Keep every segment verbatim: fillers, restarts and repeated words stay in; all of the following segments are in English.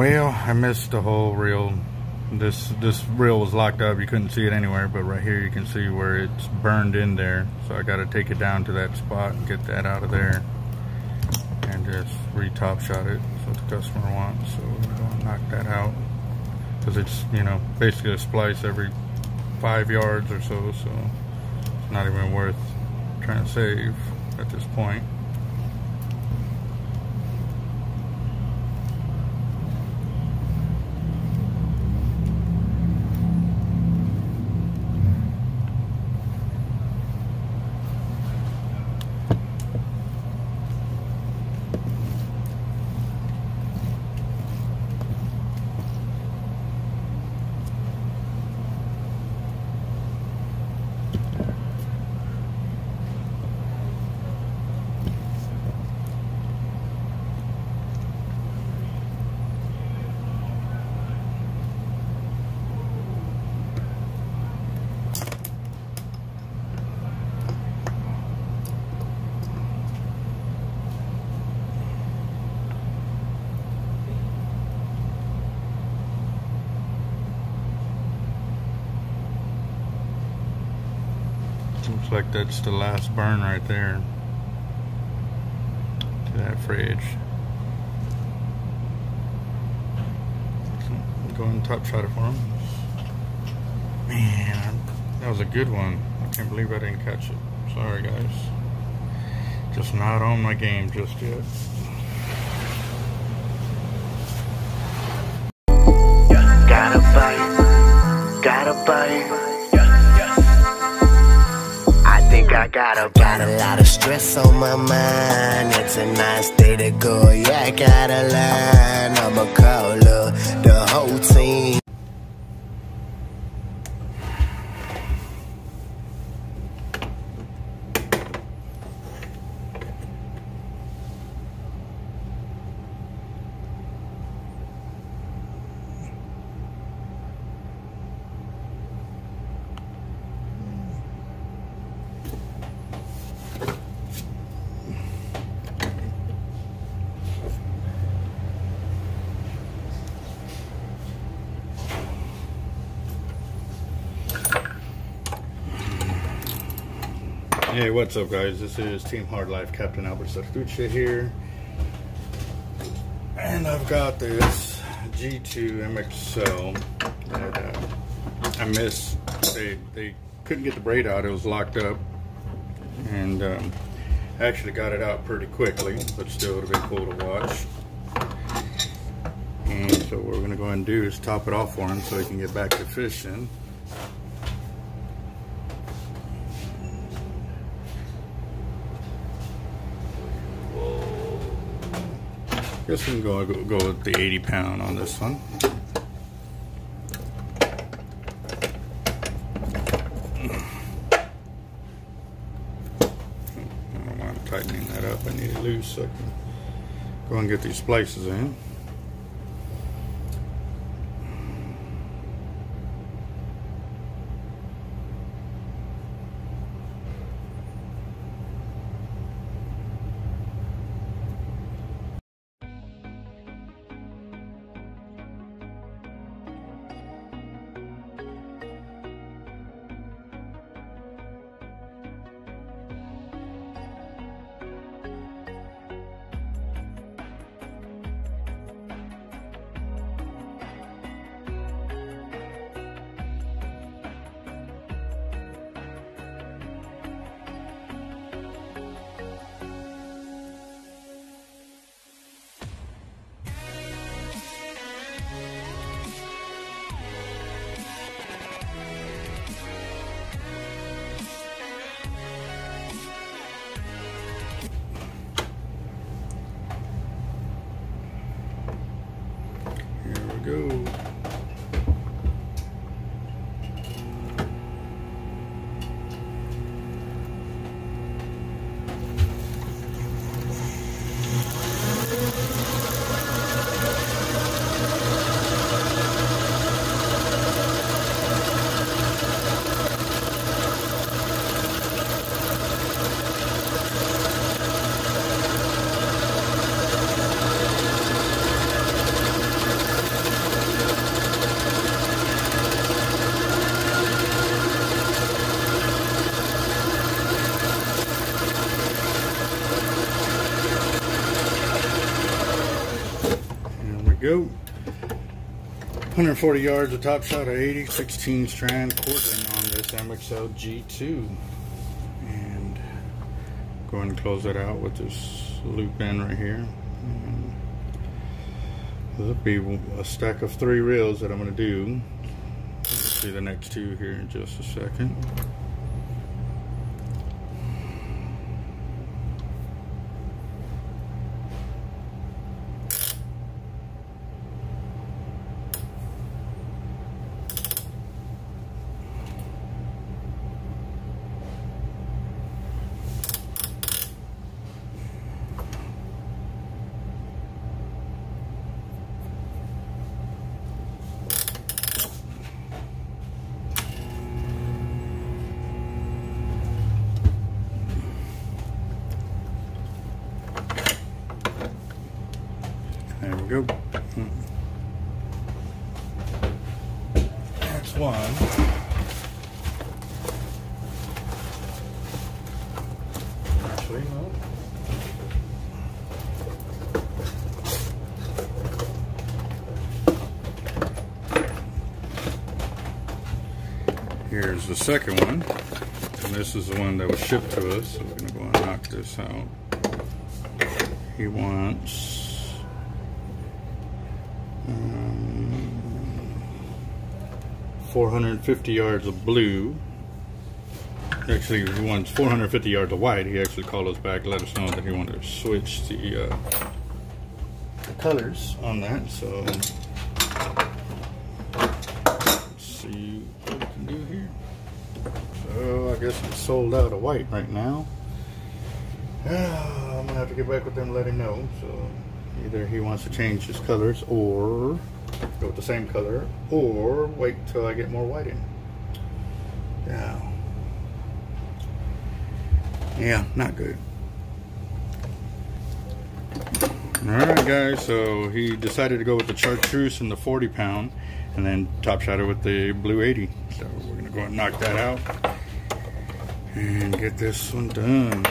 Well, I missed the whole reel. This this reel was locked up. You couldn't see it anywhere, but right here you can see where it's burned in there. So I got to take it down to that spot and get that out of there, and just re-top shot it. That's what the customer wants. So we're gonna knock that out because it's, you know, basically a splice every five yards or so. So it's not even worth trying to save at this point. Looks like that's the last burn right there to that fridge. So go ahead and top shot it for him. Man, that was a good one. I can't believe I didn't catch it. Sorry guys, just not on my game just yet. Yeah. Gotta bite, gotta bite. I got a, got a lot of stress on my mind. It's a nice day to go. Yeah, I got a line. I'm a caller, the whole team. Hey, what's up guys? This is Team Hard Life, Captain Alberto Zertuche here. And I've got this G two M X L that uh, I missed. They, they couldn't get the braid out, it was locked up. And um, I actually got it out pretty quickly, but still it would have been cool to watch. And so what we're gonna go ahead and do is top it off for him so he can get back to fishing. I guess we can go, go, go with the eighty pound on this one. I don't mind tightening that up. I need it loose so I can go and get these splices in. go. one hundred forty yards, a top shot of eighty, sixteen strand Cortland on this M X L G two. And go ahead and close that out with this loop end right here. And there'll be a stack of three reels that I'm going to do. We'll see the next two here in just a second. Go. That's one. Actually, no. Here's the second one, and this is the one that was shipped to us. So we're gonna go and knock this out. He wants. four hundred fifty yards of blue. Actually, he wants four hundred fifty yards of white. He actually called us back, let us know that he wanted to switch the, uh, the colors on that. So let's see what we can do here. So I guess it's sold out of white right now. Uh, I'm gonna have to get back with them and let him know. So either he wants to change his colors or go with the same color, or wait till I get more white in. Yeah. Yeah, not good. Alright guys, so he decided to go with the chartreuse and the forty pound, and then top shot it with the blue eighty. So we're going to go and knock that out and get this one done.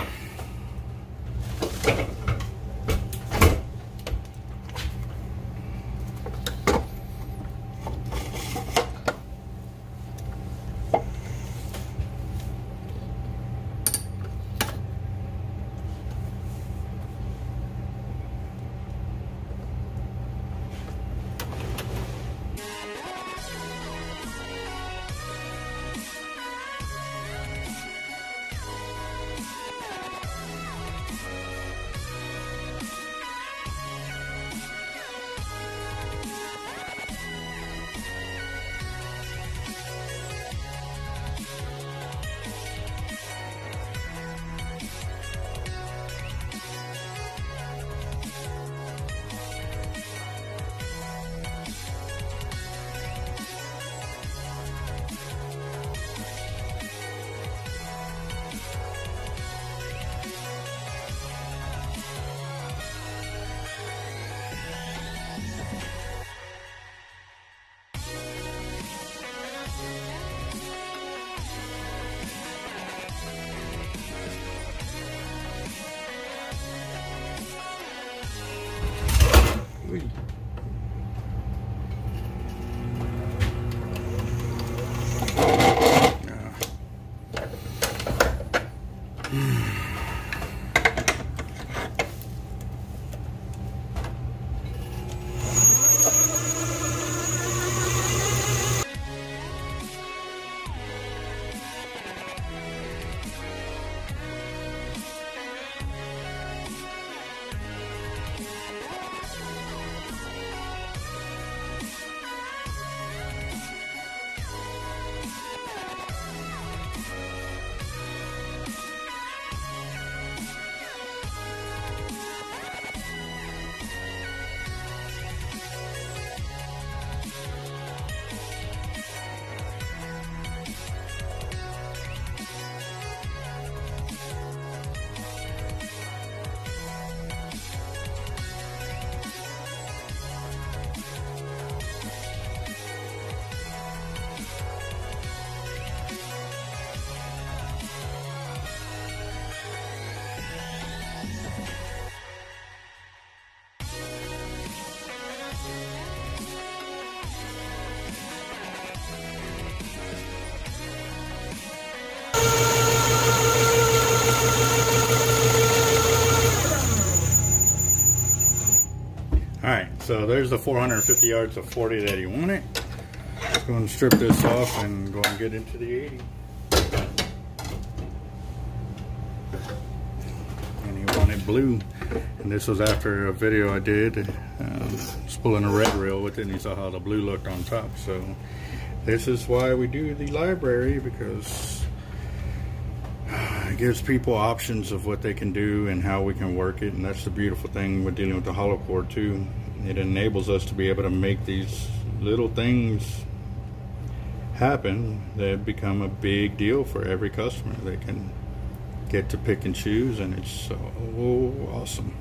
So there's the four hundred fifty yards of forty that he wanted. Let's go and strip this off and go and get into the eighty. And he wanted blue. And this was after a video I did, um, spooling a red reel with it, and he saw how the blue looked on top. So this is why we do the library, because it gives people options of what they can do and how we can work it. And that's the beautiful thing with dealing with the hollow core too. It enables us to be able to make these little things happen that become a big deal for every customer. They can get to pick and choose, and it's so awesome.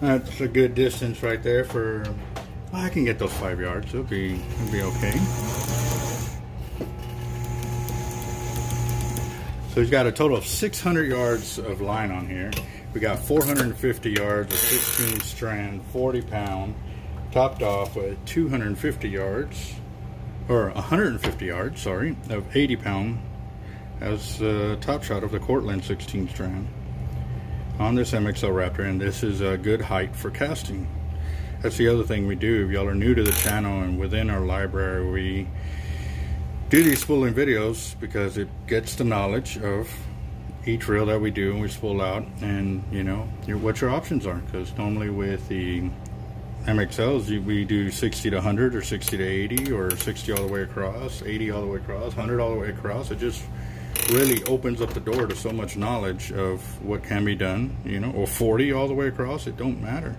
That's a good distance right there for, well, I can get those five yards. It'll be, it'll be okay. So he's got a total of six hundred yards of line on here. We got four hundred fifty yards of sixteen strand, forty pound, topped off with two hundred fifty yards, or one hundred fifty yards, sorry, of eighty pound as the top shot of the Cortland sixteen strand on this M X L Raptor. And this is a good height for casting. That's the other thing we do. If y'all are new to the channel and within our library, we do these spooling videos because it gets the knowledge of each reel that we do and we spool out, and you know what your options are. Because normally with the M X Ls, we do sixty to one hundred or sixty to eighty or sixty all the way across, eighty all the way across, one hundred all the way across. It just really opens up the door to so much knowledge of what can be done, you know, or forty all the way across. It don't matter.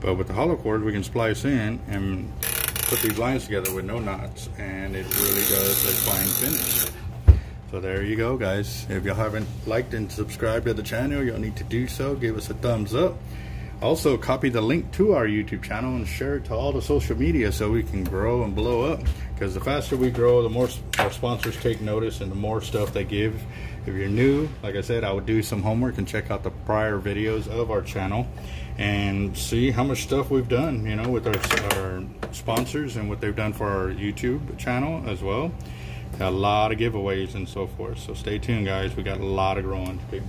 But with the hollow cord, we can splice in and put these lines together with no knots, and it really does a fine finish. So there you go, guys. If y'all haven't liked and subscribed to the channel, y'all need to do so. Give us a thumbs up. Also, copy the link to our YouTube channel and share it to all the social media so we can grow and blow up. Because the faster we grow, the more our sponsors take notice and the more stuff they give. If you're new, like I said, I would do some homework and check out the prior videos of our channel and see how much stuff we've done, you know, with our, our sponsors and what they've done for our YouTube channel as well. Got a lot of giveaways and so forth. So stay tuned, guys. We got a lot of growing to do.